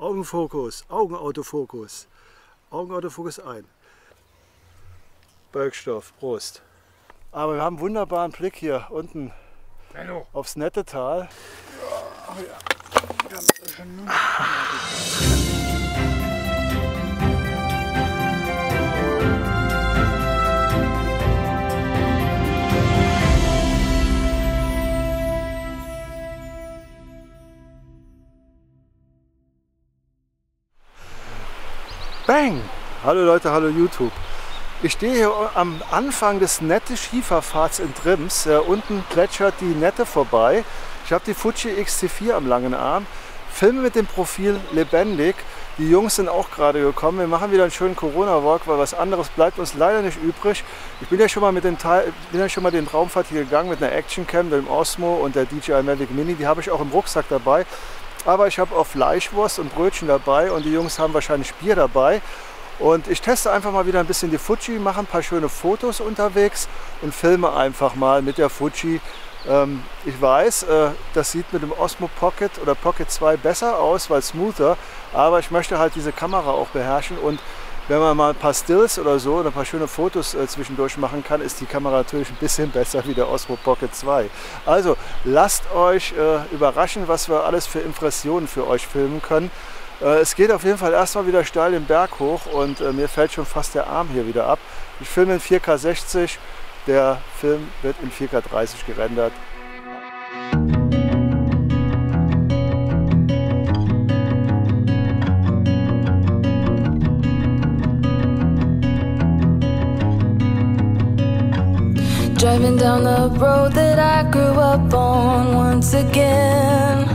Augenfokus, Augenautofokus. Augenautofokus ein. Bergstoff, Prost. Aber wir haben einen wunderbaren Blick hier unten aufs Nettetal. Oh ja. Ganz schön. Bang! Hallo Leute, hallo YouTube. Ich stehe hier am Anfang des Netteschieferpfads in Trims. Unten plätschert die Nette vorbei. Ich habe die Fuji XT4 am langen Arm. Filme mit dem Profil lebendig. Die Jungs sind auch gerade gekommen. Wir machen wieder einen schönen Corona-Walk, weil was anderes bleibt uns leider nicht übrig. Ich bin ja schon mal den Traumfahrt hier gegangen mit einer Action-Cam, dem Osmo und der DJI Mavic Mini. Die habe ich auch im Rucksack dabei. Aber ich habe auch Fleischwurst und Brötchen dabei und die Jungs haben wahrscheinlich Bier dabei. Und ich teste einfach mal wieder ein bisschen die Fuji, mache ein paar schöne Fotos unterwegs und filme einfach mal mit der Fuji. Ich weiß, das sieht mit dem Osmo Pocket oder Pocket 2 besser aus, weil smoother, aber ich möchte halt diese Kamera auch beherrschen und wenn man mal ein paar Stills oder so oder ein paar schöne Fotos zwischendurch machen kann, ist die Kamera natürlich ein bisschen besser wie der Osmo Pocket 2. Also lasst euch überraschen, was wir alles für Impressionen für euch filmen können. Es geht auf jeden Fall erstmal wieder steil den Berg hoch und mir fällt schon fast der Arm hier wieder ab. Ich filme in 4K 60, der Film wird in 4K 30 gerendert. Driving down the road that I grew up on once again.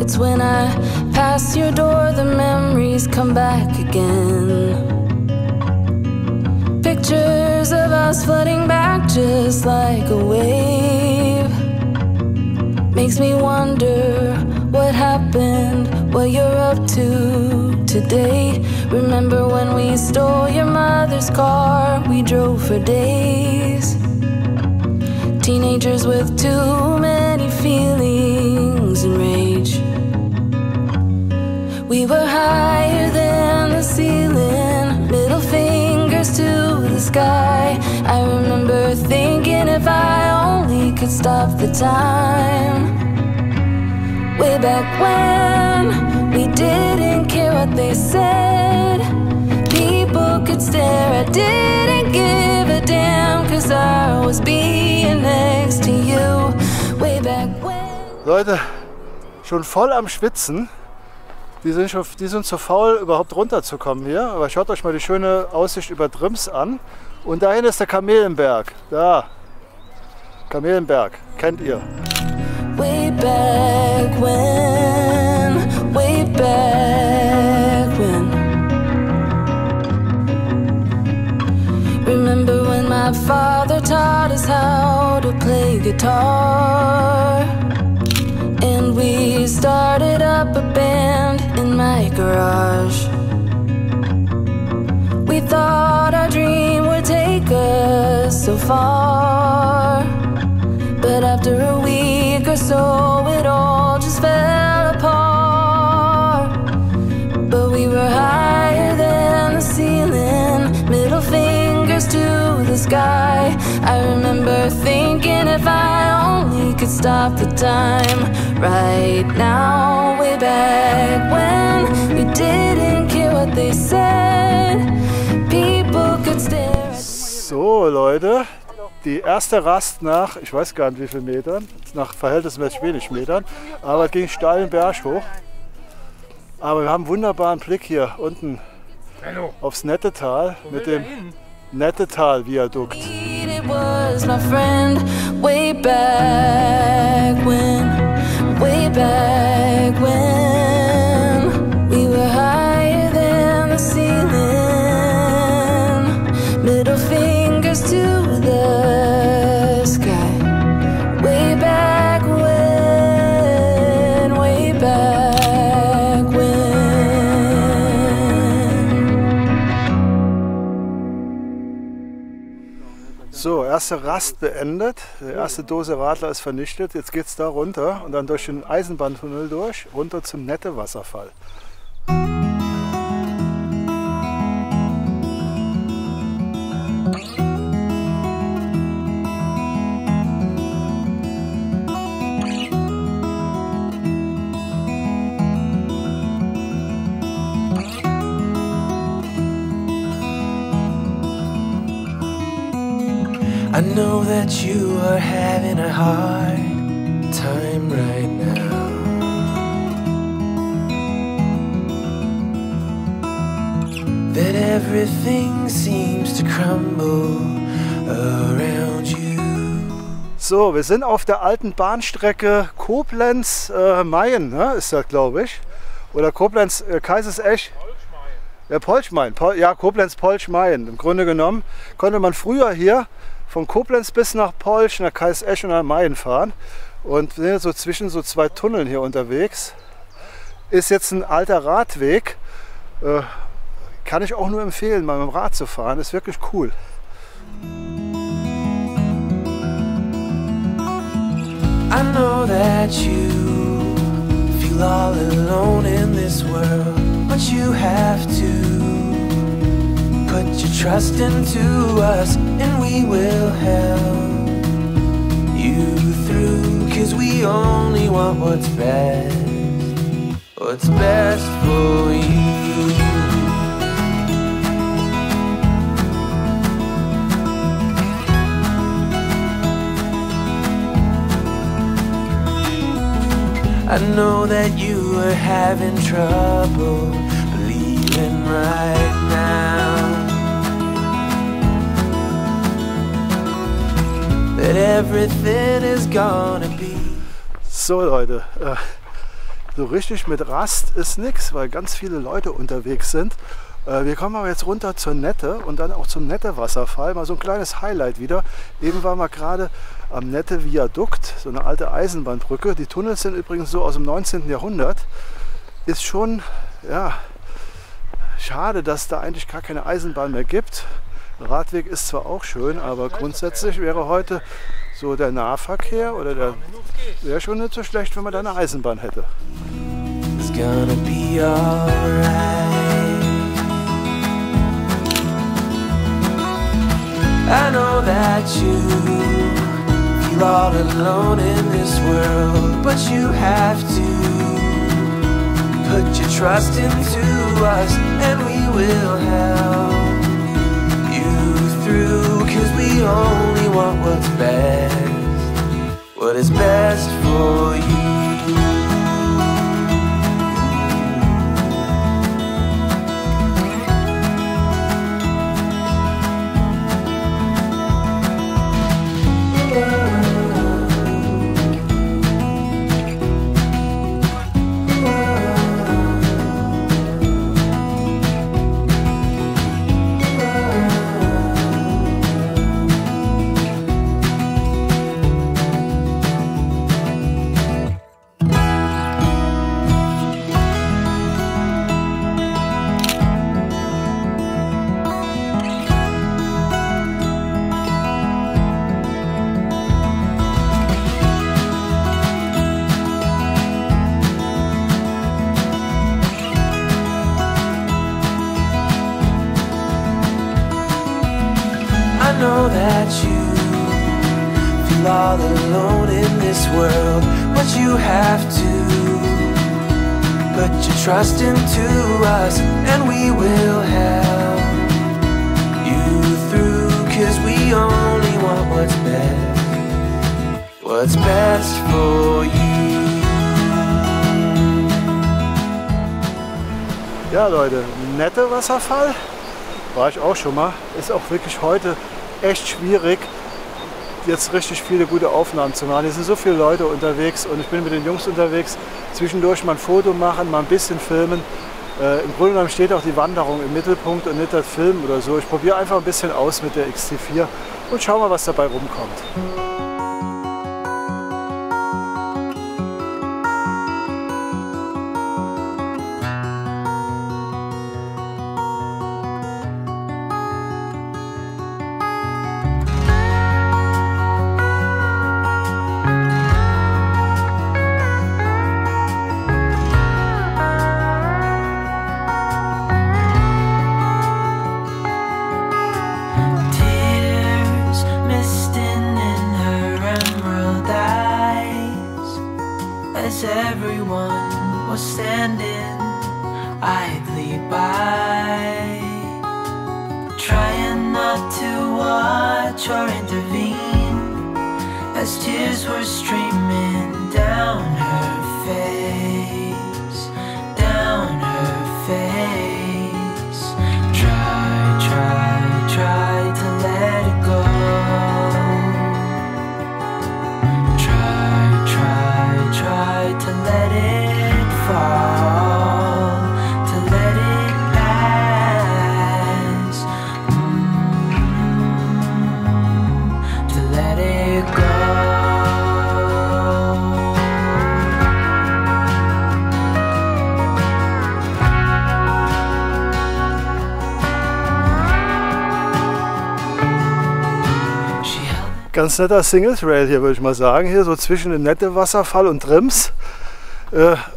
It's when I pass your door, the memories come back again. Pictures of us flooding back just like a wave. Makes me wonder what happened, what you're up to today. Remember when we stole your mother's car, we drove for days. Teenagers with too many feelings and rage. We were higher than the ceiling, middle fingers to the sky. I remember thinking if I only could stop the time. Way back when, we didn't care what they said. People could stare, I didn't give a damn, 'cause I was being next to you. Way back when. Leute, schon voll am Schwitzen. Die sind zu faul, überhaupt runterzukommen hier. Aber schaut euch mal die schöne Aussicht über Trims an. Und dahin ist der Kamelenberg. Da. Kamelenberg. Kennt ihr. Way back when, way back when. Remember when my father taught us how to play guitar. And we started up a band in my garage. We thought our dream would take us so far, but after a week or so it all just fell apart. But we were higher than the ceiling, middle fingers to the sky. I remember thinking if I only could stop the time right now. Way back when, we didn't care what they said. People could stare. So Leute, die erste Rast nach, ich weiß gar nicht wie viel Metern, nach verhältnismäßig wenig Metern, aber es ging steil den Berg hoch. Aber wir haben einen wunderbaren Blick hier unten aufs Nettetal mit dem Nettetal-Viadukt. It was my friend way back when. Way back when we were higher than the ceiling, middle fingers to the sky. Way back when. So. erste Rast beendet. Die erste Dose Radler ist vernichtet. Jetzt geht es da runter und dann durch den Eisenbahntunnel durch, runter zum Nette-Wasserfall. I know that you are having a hard time right now, that everything seems to crumble around you. So, wir sind auf der alten Bahnstrecke Koblenz-Mayen, ne, ist das, glaube ich. Oder Koblenz-Kaisersesch. Ja, Polsch-Mayen. Ja, Koblenz-Polsch-Mayen. Im Grunde genommen konnte man früher hier von Koblenz bis nach Polsch, nach Kaisersesch und nach Mayen fahren. Und wir sind jetzt so zwischen so zwei Tunneln hier unterwegs. Ist jetzt ein alter Radweg. Kann ich auch nur empfehlen, mal mit dem Rad zu fahren. Ist wirklich cool. I know that you feel all alone in this world, but you have to put your trust into us and we will help you through, cause we only want what's best for you. I know that you are having trouble believing right now that everything is gonna be. So Leute, so richtig mit Rast ist nix, weil ganz viele Leute unterwegs sind. Wir kommen aber jetzt runter zur Nette und dann auch zum Nette-Wasserfall. Mal so ein kleines Highlight wieder. Eben waren wir gerade am Nettetal-Viadukt, so eine alte Eisenbahnbrücke. Die Tunnel sind übrigens so aus dem 19. Jahrhundert. Ist schon, ja, schade, dass es da eigentlich gar keine Eisenbahn mehr gibt. Radweg ist zwar auch schön, aber grundsätzlich wäre heute so der Nahverkehr oder der wäre schon nicht so schlecht, wenn man da eine Eisenbahn hätte. It's gonna be alright. I know that you feel all alone in this world, but you have to put your trust into us and we will help. Cause we only want what's best, what is best for you. Trust into us and we will help you through, cause we only want what's best for you. Ja Leute, Nette-Wasserfall war ich auch schon mal, ist auch wirklich heute echt schwierig, jetzt richtig viele gute Aufnahmen zu machen. Hier sind so viele Leute unterwegs und ich bin mit den Jungs unterwegs. Zwischendurch mal ein Foto machen, mal ein bisschen filmen. Im Grunde genommen steht auch die Wanderung im Mittelpunkt und nicht das Filmen oder so. Ich probiere einfach ein bisschen aus mit der XT4 und schau mal, was dabei rumkommt. standing idly by, trying not to watch or intervene as tears were streaming down her face, down her face. Try to let it go. Try to let it fall, to let it pass, to let it go. Ganz netter Single Trail hier, würde ich mal sagen, hier so zwischen dem Nette-Wasserfall und Trims.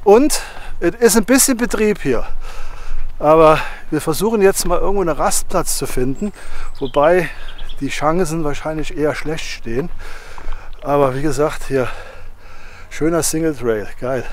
Und es ist ein bisschen Betrieb hier, aber wir versuchen jetzt mal irgendwo einen Rastplatz zu finden, wobei die Chancen wahrscheinlich eher schlecht stehen. Aber wie gesagt, hier schöner Single Trail, geil.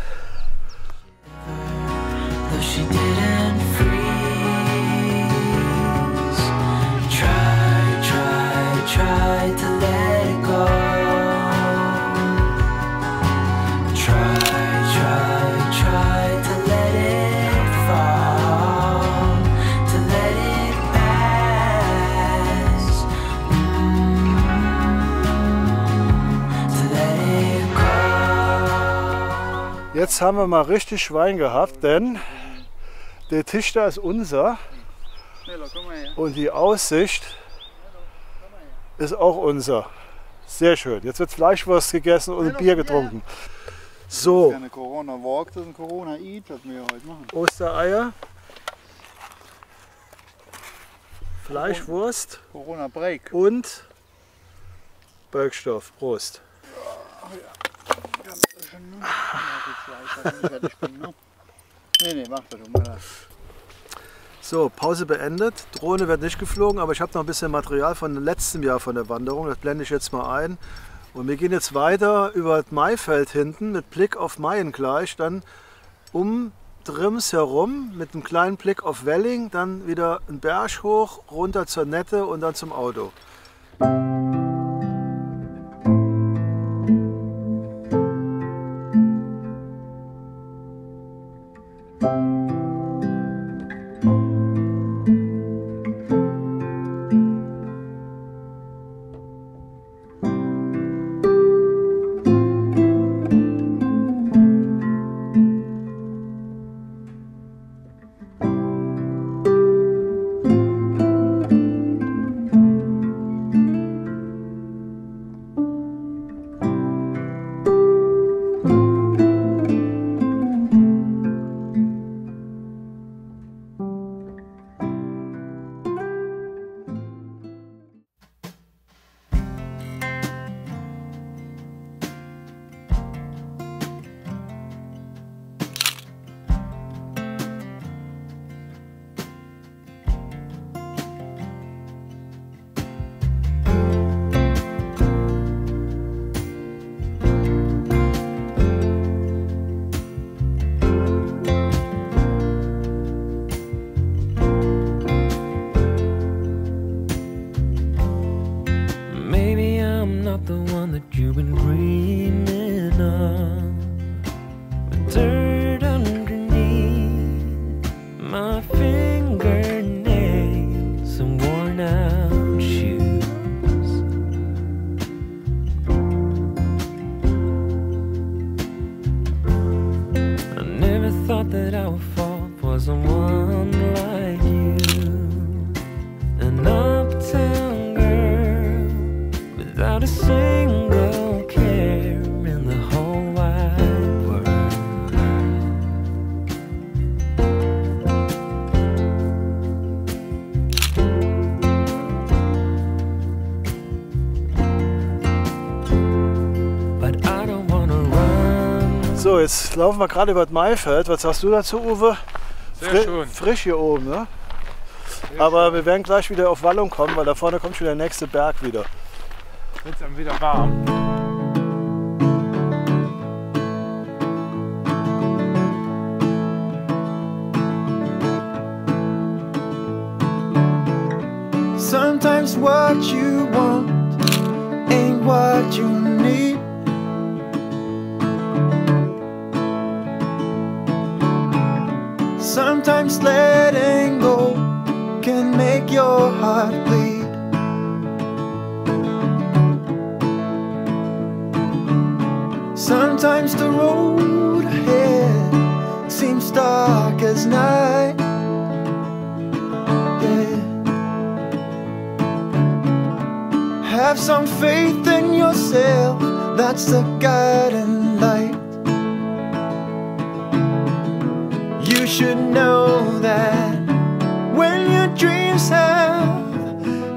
Jetzt haben wir mal richtig Schwein gehabt, denn der Tisch da ist unser und die Aussicht ist auch unser. Sehr schön. Jetzt wird Fleischwurst gegessen und Bier getrunken. So. Das ist ja ein Corona-Walk, das ist ein Corona-Eat, was wir heute machen. Ostereier, Fleischwurst, Corona-Break und Bölkstoff. Prost. Nee, mach das mal. So, Pause beendet. Drohne wird nicht geflogen, aber ich habe noch ein bisschen Material von letztem Jahr von der Wanderung. Das blende ich jetzt mal ein. Und wir gehen jetzt weiter über das Maifeld hinten mit Blick auf Mayen gleich. Dann um Trims herum mit einem kleinen Blick auf Welling. Dann wieder einen Berg hoch, runter zur Nette und dann zum Auto. So, jetzt laufen wir gerade über das Maifeld. Was sagst du dazu, Uwe? Sehr schön. Frisch hier oben, ne? Aber wir werden gleich wieder auf Wallung kommen, weil da vorne kommt schon der nächste Berg wieder. Jetzt ist wieder warm. Sometimes what you want ain't what you need. Sometimes letting go can make your heart bleed. Sometimes the road ahead seems dark as night. Have some faith in yourself, that's the guiding light. You should know that when your dreams have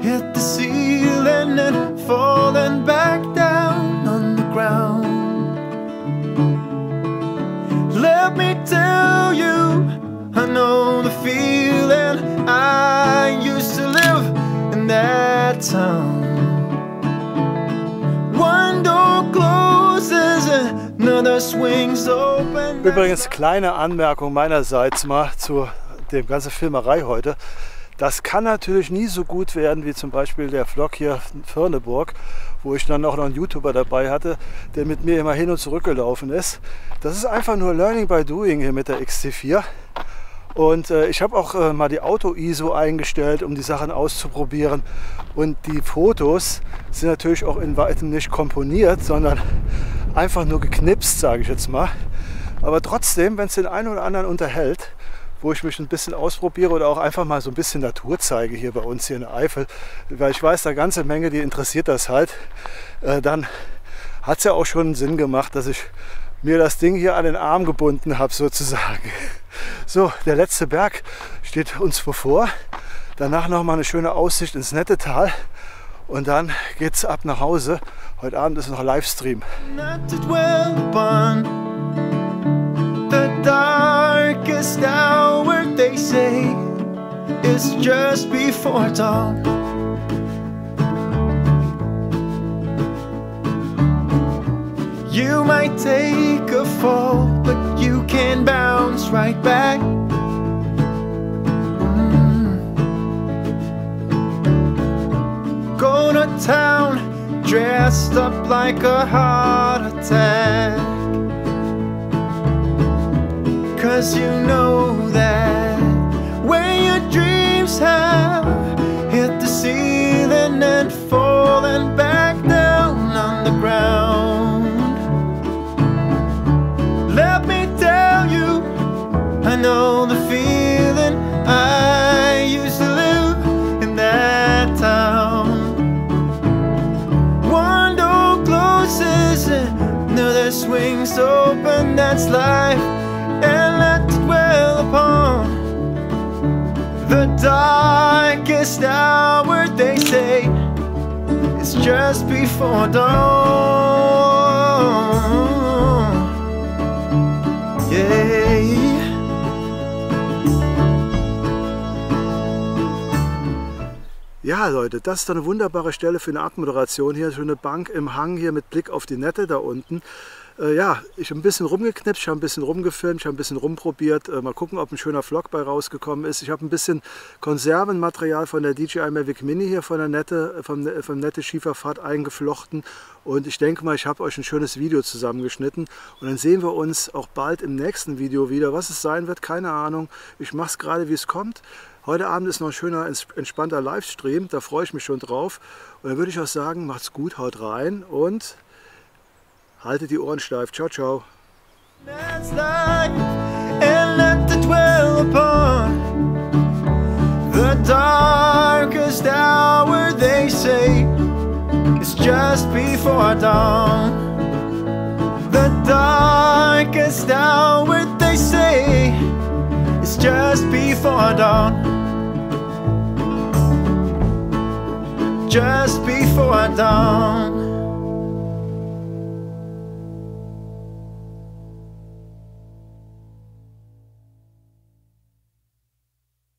hit the ceiling and fallen back down on the ground, let me tell you, I know the feeling. I used to live in that town. Übrigens kleine Anmerkung meinerseits mal zu der ganzen Filmerei heute. Das kann natürlich nie so gut werden wie zum Beispiel der Vlog hier in Virneburg, wo ich dann auch noch einen YouTuber dabei hatte, der mit mir immer hin und zurück gelaufen ist. Das ist einfach nur Learning by Doing hier mit der XT4. Und ich habe auch mal die Auto-ISO eingestellt, um die Sachen auszuprobieren. Und die Fotos sind natürlich auch in weitem nicht komponiert, sondern einfach nur geknipst, sage ich jetzt mal. Aber trotzdem, wenn es den einen oder anderen unterhält, wo ich mich ein bisschen ausprobiere oder auch einfach mal so ein bisschen Natur zeige hier bei uns hier in der Eifel, weil ich weiß, da ganze Menge, die interessiert das halt, dann hat es ja auch schon Sinn gemacht, dass ich mir das Ding hier an den Arm gebunden habe sozusagen. So, der letzte Berg steht uns bevor. Danach nochmal eine schöne Aussicht ins Nettetal. Und dann geht's ab nach Hause. Heute Abend ist noch Livestream. You might take a fall, but you can bounce right back. Go to town, dressed up like a heart attack. Cause you know that when your dreams have hit the ceiling and fallen back down on the ground, I know the feeling. I used to live in that town. One door closes, another swings open. That's life, and let it dwell upon the darkest hour. They say it's just before dawn. Yeah. Ja Leute, das ist eine wunderbare Stelle für eine Abmoderation hier, schöne Bank im Hang hier mit Blick auf die Nette da unten. Ja, ich habe ein bisschen rumgeknipst, ich habe ein bisschen rumgefilmt, ich habe ein bisschen rumprobiert. Mal gucken, ob ein schöner Vlog bei rausgekommen ist. Ich habe ein bisschen Konservenmaterial von der DJI Mavic Mini hier von der Nette, vom Netteschieferpfad eingeflochten. Und ich denke mal, ich habe euch ein schönes Video zusammengeschnitten. Und dann sehen wir uns auch bald im nächsten Video wieder. Was es sein wird, keine Ahnung. Ich mache es gerade, wie es kommt. Heute Abend ist noch ein schöner, entspannter Livestream, da freue ich mich schon drauf. Und dann würde ich auch sagen, macht's gut, haut rein und haltet die Ohren steif. Ciao, ciao. It's just before dawn. Just before dawn.